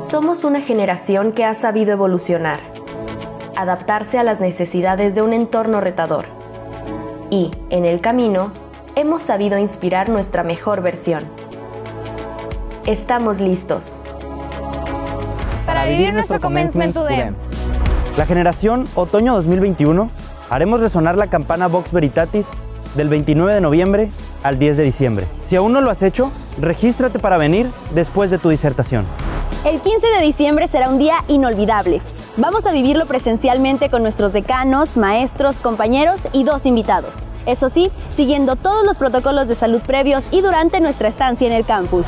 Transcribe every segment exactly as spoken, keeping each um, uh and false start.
Somos una generación que ha sabido evolucionar, adaptarse a las necesidades de un entorno retador y, en el camino, hemos sabido inspirar nuestra mejor versión. Estamos listos para vivir nuestro Commencement U D E M. La generación Otoño dos mil veintiuno haremos resonar la campana Vox Veritatis del veintinueve de noviembre al diez de diciembre. Si aún no lo has hecho, regístrate para venir después de tu disertación. El quince de diciembre será un día inolvidable. Vamos a vivirlo presencialmente con nuestros decanos, maestros, compañeros y dos invitados. Eso sí, siguiendo todos los protocolos de salud previos y durante nuestra estancia en el campus.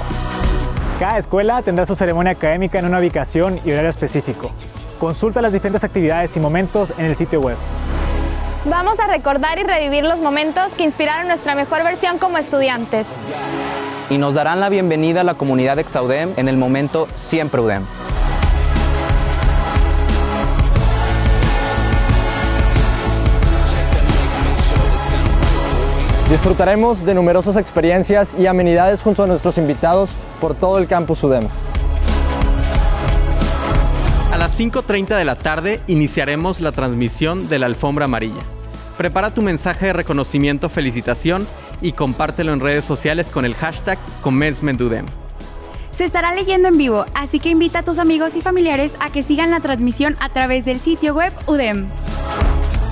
Cada escuela tendrá su ceremonia académica en una ubicación y horario específico. Consulta las diferentes actividades y momentos en el sitio web. Vamos a recordar y revivir los momentos que inspiraron nuestra mejor versión como estudiantes. Y nos darán la bienvenida a la comunidad ExaUDEM en el momento Siempre U D E M. Disfrutaremos de numerosas experiencias y amenidades junto a nuestros invitados por todo el campus U D E M. A las cinco treinta de la tarde iniciaremos la transmisión de la alfombra amarilla. Prepara tu mensaje de reconocimiento, felicitación y compártelo en redes sociales con el hashtag Commencement U D E M. Se estará leyendo en vivo, así que invita a tus amigos y familiares a que sigan la transmisión a través del sitio web U D E M.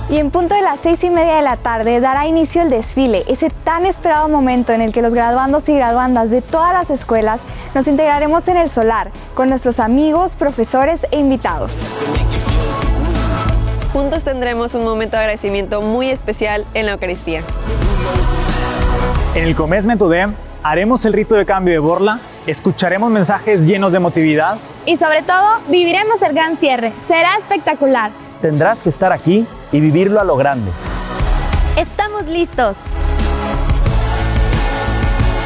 Y en punto de las seis y media de la tarde dará inicio el desfile, ese tan esperado momento en el que los graduandos y graduandas de todas las escuelas nos integraremos en el solar, con nuestros amigos, profesores e invitados. Juntos tendremos un momento de agradecimiento muy especial en la Eucaristía. En el Commencement U D E M haremos el rito de cambio de borla, escucharemos mensajes llenos de emotividad. Y sobre todo, viviremos el gran cierre. Será espectacular. Tendrás que estar aquí y vivirlo a lo grande. Estamos listos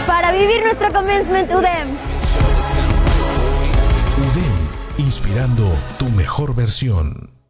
para vivir nuestro Commencement U D E M. U D E M, inspirando tu mejor versión.